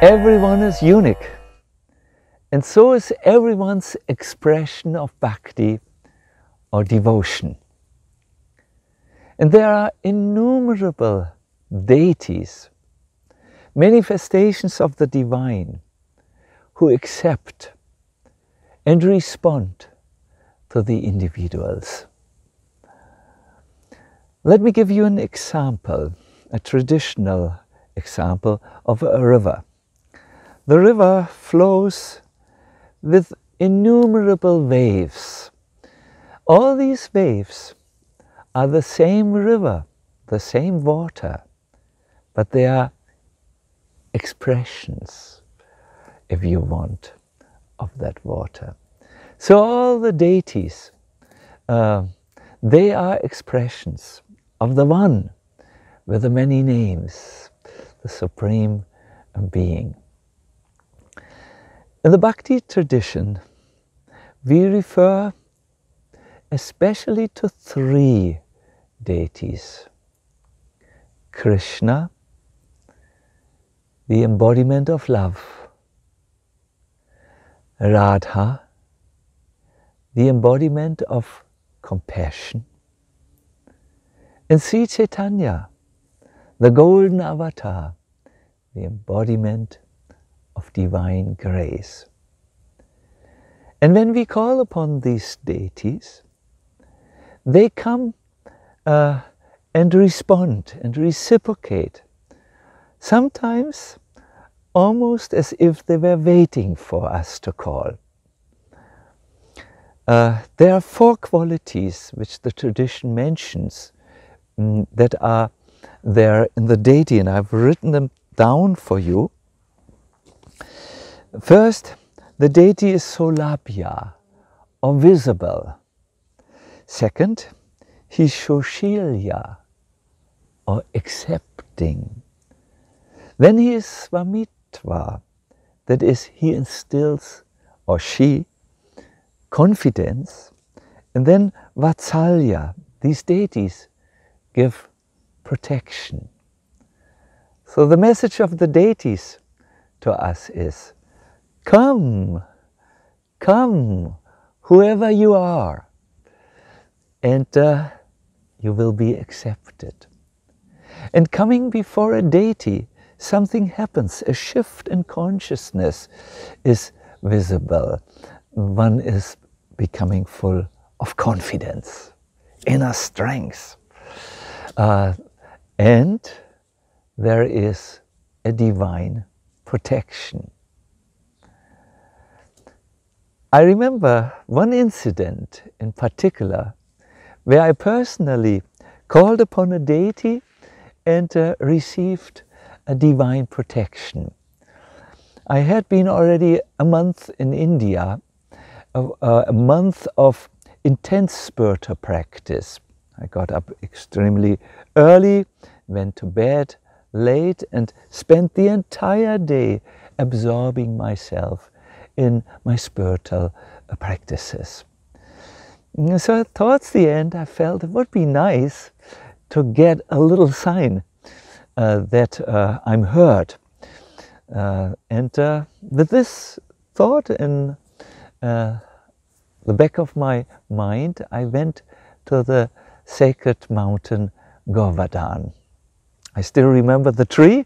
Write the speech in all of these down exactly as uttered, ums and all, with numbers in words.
Everyone is unique, and so is everyone's expression of bhakti or devotion. And there are innumerable deities, manifestations of the divine, who accept and respond to the individuals. Let me give you an example, a traditional example of a river. The river flows with innumerable waves. All these waves are the same river, the same water, but they are expressions, if you want, of that water. So all the deities, uh, they are expressions of the one with the many names, the Supreme Being. In the Bhakti tradition, we refer especially to three deities: Krishna, the embodiment of love; Radha, the embodiment of compassion; and Sri Chaitanya, the golden avatar, the embodiment of divine grace. And when we call upon these deities, they come uh, and respond and reciprocate, sometimes almost as if they were waiting for us to call. Uh, there are four qualities which the tradition mentions um, that are there in the deity, and I've written them down for you. First, the deity is Solabhya, or visible. Second, he is Shoshilya, or accepting. Then he is Svamitva, that is, he instills, or she, confidence. And then Vatsalya, these deities give protection. So the message of the deities to us is, come, come, whoever you are, and uh, you will be accepted. And coming before a deity, something happens, a shift in consciousness is visible. One is becoming full of confidence, inner strength. Uh, and there is a divine protection. I remember one incident in particular where I personally called upon a deity and uh, received a divine protection. I had been already a month in India, a, a month of intense spiritual practice. I got up extremely early, went to bed late, and spent the entire day absorbing myself in my spiritual practices. So towards the end, I felt it would be nice to get a little sign uh, that uh, I'm heard. Uh, and uh, with this thought in uh, the back of my mind, I went to the sacred mountain Govardhan. I still remember the tree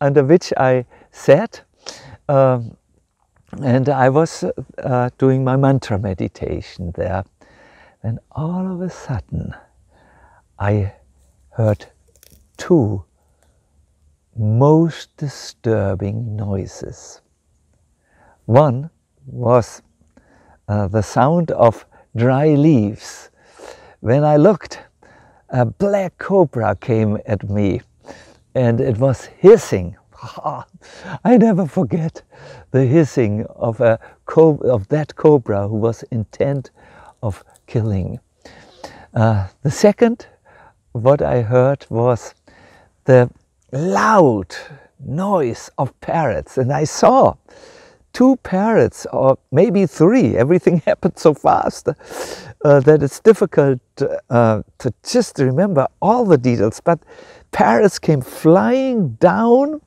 under which I sat. Um, And I was uh, doing my mantra meditation there, and all of a sudden I heard two most disturbing noises. One was uh, the sound of dry leaves. When I looked, a black cobra came at me, and it was hissing. I never forget the hissing of, a co of that cobra who was intent of killing. Uh, the second, what I heard was the loud noise of parrots, and I saw two parrots, or maybe three. Everything happened so fast uh, that it's difficult uh, to just remember all the details, but parrots came flying down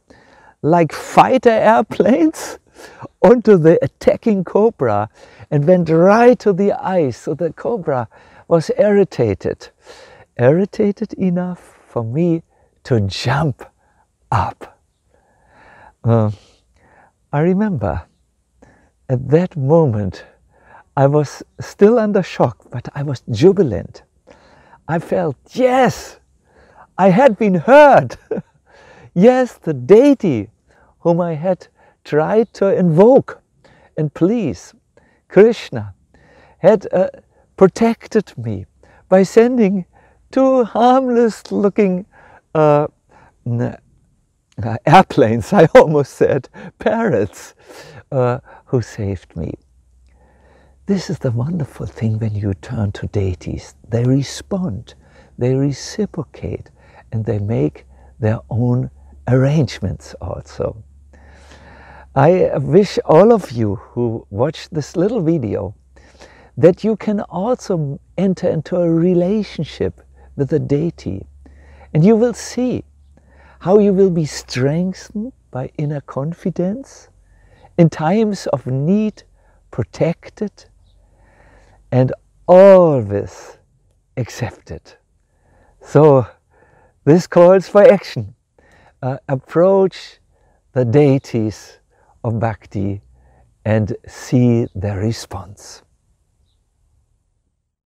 like fighter airplanes onto the attacking cobra and went right to the eyes. So the cobra was irritated. Irritated enough for me to jump up. Uh, I remember at that moment I was still under shock, but I was jubilant. I felt, yes, I had been heard. Yes, the deity whom I had tried to invoke and please, Krishna, had uh, protected me by sending two harmless-looking uh, airplanes, I almost said, parrots, uh, who saved me. This is the wonderful thing when you turn to deities. They respond, they reciprocate, and they make their own arrangements also. I wish all of you who watch this little video that you can also enter into a relationship with a deity, and you will see how you will be strengthened by inner confidence, in times of need protected, and always accepted. So this calls for action. Uh, approach the deities of Bhakti and see their response.